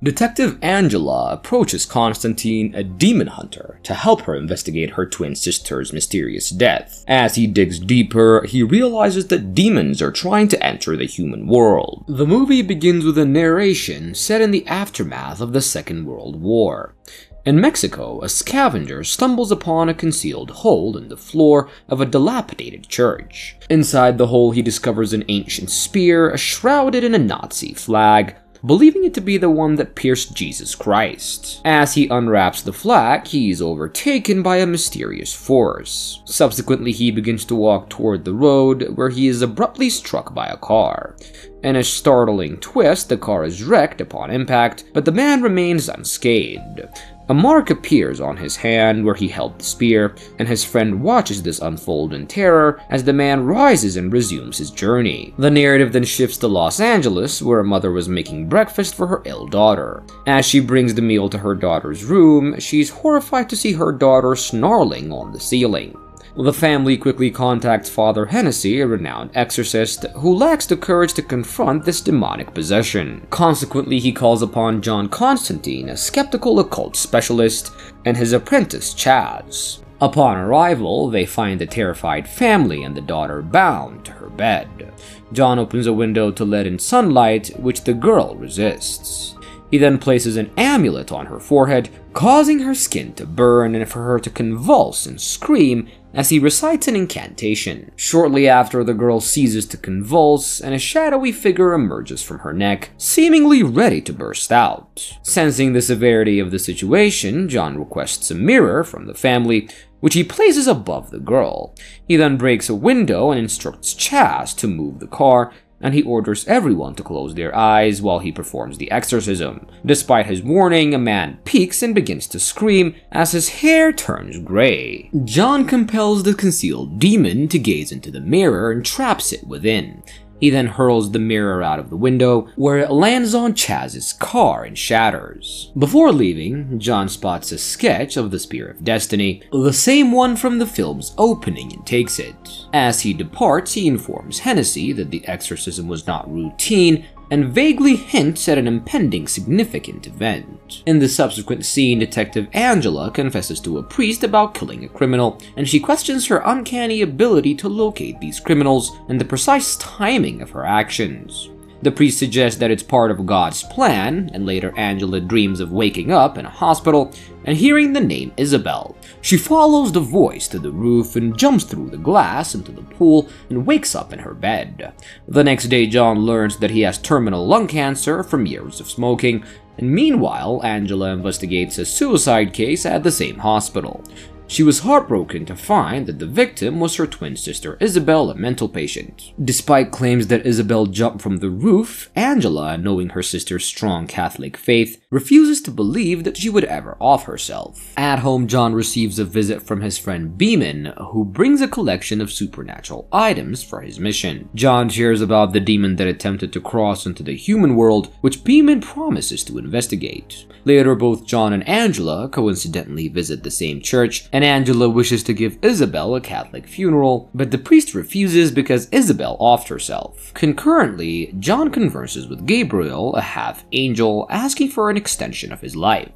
Detective Angela approaches Constantine, a demon hunter, to help her investigate her twin sister's mysterious death. As he digs deeper, he realizes that demons are trying to enter the human world. The movie begins with a narration set in the aftermath of the Second World War. In Mexico, a scavenger stumbles upon a concealed hole in the floor of a dilapidated church. Inside the hole, he discovers an ancient spear shrouded in a Nazi flag, believing it to be the one that pierced Jesus Christ. As he unwraps the flag, he is overtaken by a mysterious force. Subsequently, he begins to walk toward the road, where he is abruptly struck by a car. In a startling twist, the car is wrecked upon impact, but the man remains unscathed. A mark appears on his hand where he held the spear, and his friend watches this unfold in terror as the man rises and resumes his journey. The narrative then shifts to Los Angeles, where a mother was making breakfast for her ill daughter. As she brings the meal to her daughter's room, she's horrified to see her daughter snarling on the ceiling. The family quickly contacts Father Hennessy, a renowned exorcist, who lacks the courage to confront this demonic possession. Consequently, he calls upon John Constantine, a skeptical occult specialist, and his apprentice Chaz. Upon arrival, they find the terrified family and the daughter bound to her bed. John opens a window to let in sunlight, which the girl resists. He then places an amulet on her forehead, causing her skin to burn and for her to convulse and scream as he recites an incantation. Shortly after, the girl ceases to convulse, and a shadowy figure emerges from her neck, seemingly ready to burst out. Sensing the severity of the situation, John requests a mirror from the family, which he places above the girl. He then breaks a window and instructs Chaz to move the car, and he orders everyone to close their eyes while he performs the exorcism. Despite his warning, a man peeks and begins to scream as his hair turns gray. John compels the concealed demon to gaze into the mirror and traps it within. He then hurls the mirror out of the window, where it lands on Chaz's car and shatters. Before leaving, John spots a sketch of the Spear of Destiny, the same one from the film's opening, and takes it. As he departs, he informs Hennessy that the exorcism was not routine, and vaguely hints at an impending significant event. In the subsequent scene, Detective Angela confesses to a priest about killing a criminal, and she questions her uncanny ability to locate these criminals and the precise timing of her actions. The priest suggests that it's part of God's plan, and later Angela dreams of waking up in a hospital and hearing the name Isabel. She follows the voice to the roof and jumps through the glass into the pool and wakes up in her bed. The next day, John learns that he has terminal lung cancer from years of smoking, and meanwhile, Angela investigates a suicide case at the same hospital. She was heartbroken to find that the victim was her twin sister Isabel, a mental patient. Despite claims that Isabel jumped from the roof, Angela, knowing her sister's strong Catholic faith, refuses to believe that she would ever off herself. At home, John receives a visit from his friend Beeman, who brings a collection of supernatural items for his mission. John hears about the demon that attempted to cross into the human world, which Beeman promises to investigate. Later, both John and Angela coincidentally visit the same church, and Angela wishes to give Isabel a Catholic funeral, but the priest refuses because Isabel offed herself. Concurrently, John converses with Gabriel, a half-angel, asking for an extension of his life.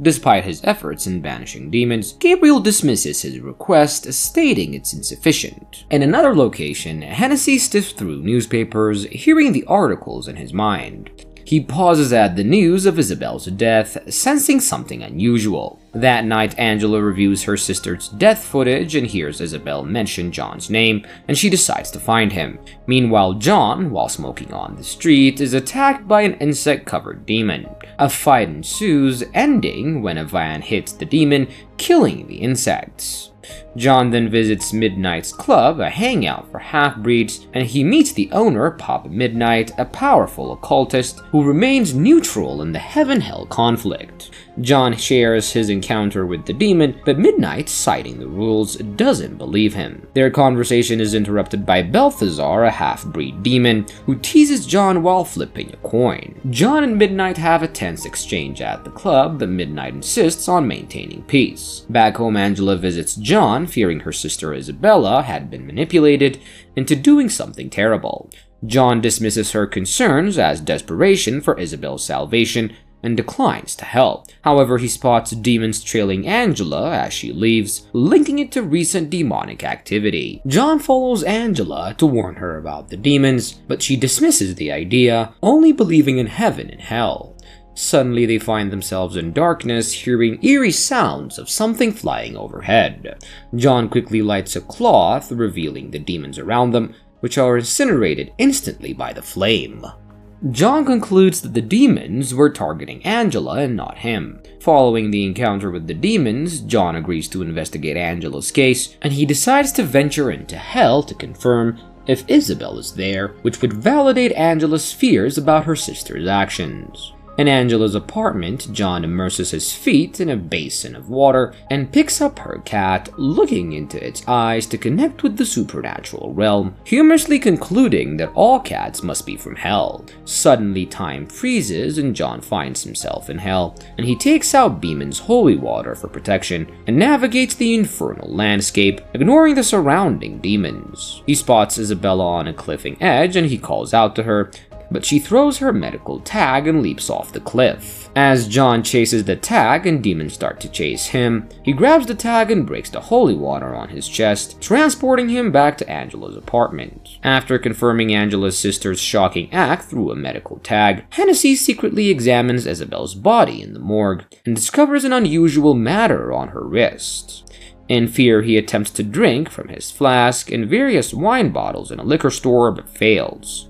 Despite his efforts in banishing demons, Gabriel dismisses his request, stating it's insufficient. In another location, Hennessy sifts through newspapers, hearing the articles in his mind. He pauses at the news of Isabel's death, sensing something unusual. That night, Angela reviews her sister's death footage and hears Isabel mention John's name, and she decides to find him. Meanwhile, John, while smoking on the street, is attacked by an insect-covered demon. A fight ensues, ending when a van hits the demon, killing the insects. John then visits Midnight's club, a hangout for half-breeds, and he meets the owner, Papa Midnight, a powerful occultist who remains neutral in the heaven-hell conflict. John shares his encounter with the demon, but Midnight, citing the rules, doesn't believe him. Their conversation is interrupted by Balthazar, a half-breed demon, who teases John while flipping a coin. John and Midnight have a tense exchange at the club, but Midnight insists on maintaining peace. Back home, Angela visits John, fearing her sister Isabella had been manipulated into doing something terrible. John dismisses her concerns as desperation for Isabel's salvation, and declines to help. However, he spots demons trailing Angela as she leaves, linking it to recent demonic activity. John follows Angela to warn her about the demons, but she dismisses the idea, only believing in heaven and hell. Suddenly, they find themselves in darkness, hearing eerie sounds of something flying overhead. John quickly lights a cloth, revealing the demons around them, which are incinerated instantly by the flame. John concludes that the demons were targeting Angela and not him. Following the encounter with the demons, John agrees to investigate Angela's case, and he decides to venture into hell to confirm if Isabel is there, which would validate Angela's fears about her sister's actions. In Angela's apartment, John immerses his feet in a basin of water and picks up her cat, looking into its eyes to connect with the supernatural realm, humorously concluding that all cats must be from hell. Suddenly, time freezes and John finds himself in hell, and he takes out Beeman's holy water for protection and navigates the infernal landscape, ignoring the surrounding demons. He spots Isabella on a cliffing edge and he calls out to her, but she throws her medical tag and leaps off the cliff. As John chases the tag and demons start to chase him, he grabs the tag and breaks the holy water on his chest, transporting him back to Angela's apartment. After confirming Angela's sister's shocking act through a medical tag, Hennessy secretly examines Isabel's body in the morgue and discovers an unusual matter on her wrist. In fear, he attempts to drink from his flask and various wine bottles in a liquor store but fails.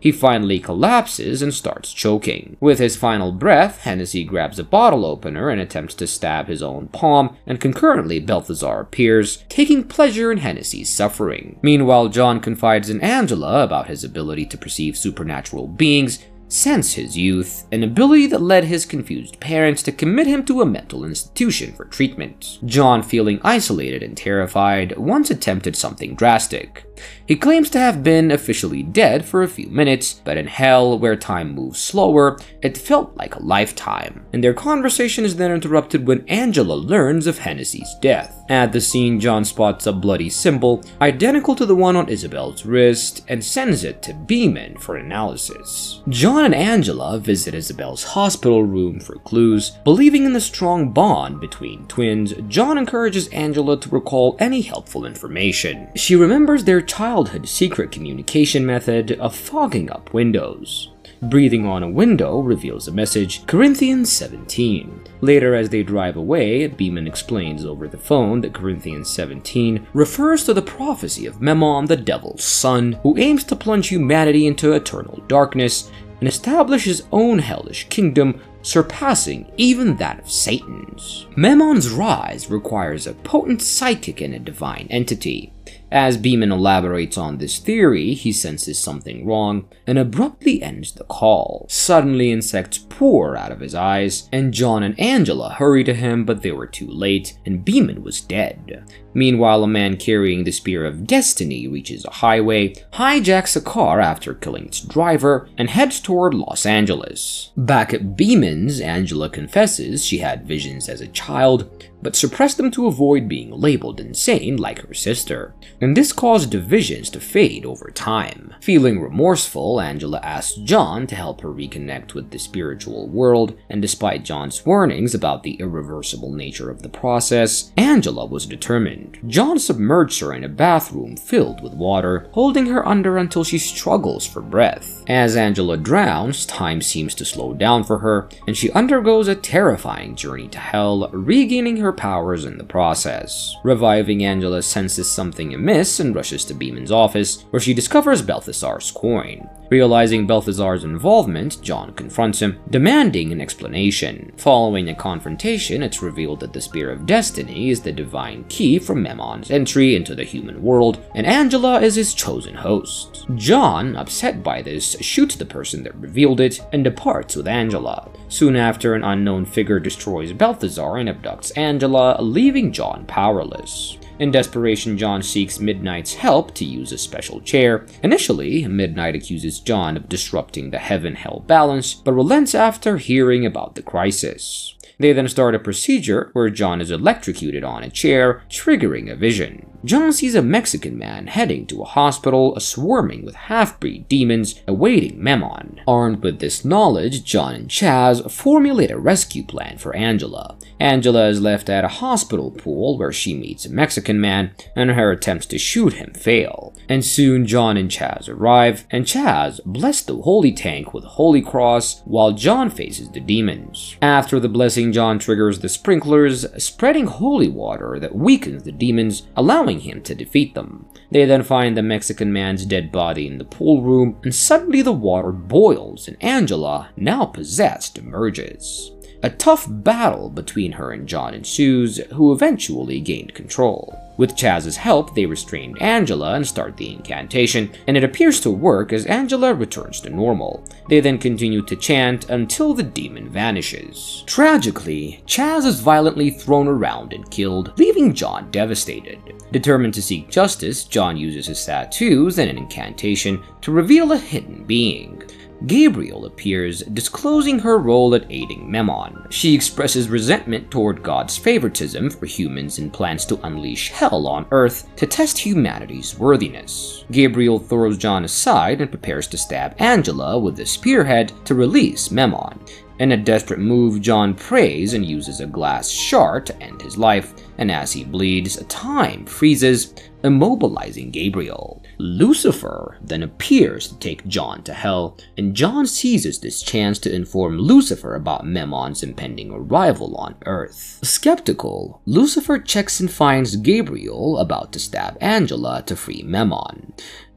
He finally collapses and starts choking. With his final breath, Hennessy grabs a bottle opener and attempts to stab his own palm, and concurrently Balthazar appears, taking pleasure in Hennessy's suffering. Meanwhile, John confides in Angela about his ability to perceive supernatural beings, since his youth, an ability that led his confused parents to commit him to a mental institution for treatment. John, feeling isolated and terrified, once attempted something drastic. He claims to have been officially dead for a few minutes, but in hell, where time moves slower, it felt like a lifetime. And their conversation is then interrupted when Angela learns of Hennessy's death. At the scene, John spots a bloody symbol, identical to the one on Isabel's wrist, and sends it to Beeman for analysis. John and Angela visit Isabel's hospital room for clues. Believing in the strong bond between twins, John encourages Angela to recall any helpful information. She remembers their childhood secret communication method of fogging up windows. Breathing on a window reveals a message, Corinthians 17. Later, as they drive away, Beeman explains over the phone that Corinthians 17 refers to the prophecy of Memon, the devil's son, who aims to plunge humanity into eternal darkness and establish his own hellish kingdom, surpassing even that of Satan's. Memmon's rise requires a potent psychic and a divine entity. As Beeman elaborates on this theory, he senses something wrong and abruptly ends the call. Suddenly, insects pour out of his eyes, and John and Angela hurry to him, but they were too late, and Beeman was dead. Meanwhile, a man carrying the Spear of Destiny reaches a highway, hijacks a car after killing its driver, and heads toward Los Angeles. Back at Beeman's, Angela confesses she had visions as a child, but suppressed them to avoid being labeled insane like her sister, and this caused divisions to fade over time. Feeling remorseful, Angela asks John to help her reconnect with the spiritual world, and despite John's warnings about the irreversible nature of the process, Angela was determined. John submerges her in a bathroom filled with water, holding her under until she struggles for breath. As Angela drowns, time seems to slow down for her, and she undergoes a terrifying journey to hell, regaining her powers in the process. Reviving, Angela senses something amiss and rushes to Beeman's office, where she discovers Balthazar's coin. Realizing Balthazar's involvement, John confronts him, demanding an explanation. Following a confrontation, it's revealed that the Spear of Destiny is the divine key for Memmon's entry into the human world, and Angela is his chosen host. John, upset by this, shoots the person that revealed it and departs with Angela. Soon after, an unknown figure destroys Balthazar and abducts Angela, leaving John powerless. In desperation, John seeks Midnight's help to use a special chair. Initially, Midnight accuses John of disrupting the heaven-hell balance, but relents after hearing about the crisis. They then start a procedure where John is electrocuted on a chair, triggering a vision. John sees a Mexican man heading to a hospital swarming with half-breed demons awaiting Memon. Armed with this knowledge, John and Chaz formulate a rescue plan for Angela. Angela is left at a hospital pool where she meets a Mexican man, and her attempts to shoot him fail. And soon John and Chaz arrive, and Chaz blesses the holy tank with a holy cross while John faces the demons. After the blessing, John triggers the sprinklers, spreading holy water that weakens the demons, allowing him to defeat them. They then find the Mexican man's dead body in the pool room, and suddenly the water boils and Angela, now possessed, emerges. A tough battle between her and John ensues, who eventually gained control. With Chaz's help, they restrain Angela and start the incantation, and it appears to work as Angela returns to normal. They then continue to chant until the demon vanishes. Tragically, Chaz is violently thrown around and killed, leaving John devastated. Determined to seek justice, John uses his tattoos and an incantation to reveal a hidden being. Gabriel appears, disclosing her role at aiding Memon. She expresses resentment toward God's favoritism for humans and plans to unleash hell on Earth to test humanity's worthiness. Gabriel throws John aside and prepares to stab Angela with the spearhead to release Memon. In a desperate move, John prays and uses a glass shard to end his life, and as he bleeds, time freezes, immobilizing Gabriel. Lucifer then appears to take John to hell, and John seizes this chance to inform Lucifer about Memmon's impending arrival on Earth. Skeptical, Lucifer checks and finds Gabriel about to stab Angela to free Memon.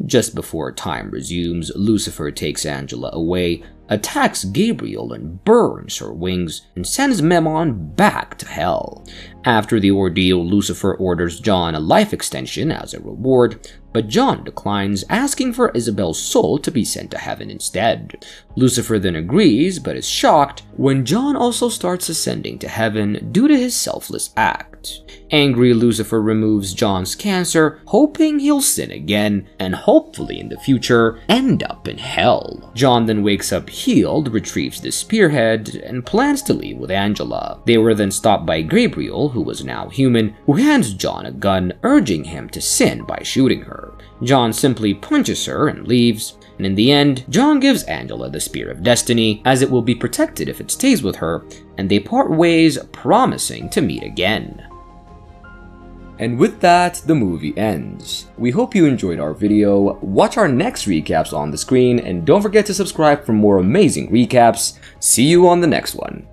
Just before time resumes, Lucifer takes Angela away, attacks Gabriel and burns her wings, and sends Memon back to hell. After the ordeal, Lucifer orders John a life extension as a reward, but John declines, asking for Isabel's soul to be sent to heaven instead. Lucifer then agrees, but is shocked when John also starts ascending to heaven due to his selfless act. Angry, Lucifer removes John's cancer, hoping he'll sin again, and hopefully in the future, end up in hell. John then wakes up healed, retrieves the spearhead, and plans to leave with Angela. They were then stopped by Gabriel, who was now human, who hands John a gun, urging him to sin by shooting her. John simply punches her and leaves, and in the end, John gives Angela the Spear of Destiny, as it will be protected if it stays with her, and they part ways, promising to meet again. And with that, the movie ends. We hope you enjoyed our video. Watch our next recaps on the screen, and don't forget to subscribe for more amazing recaps. See you on the next one.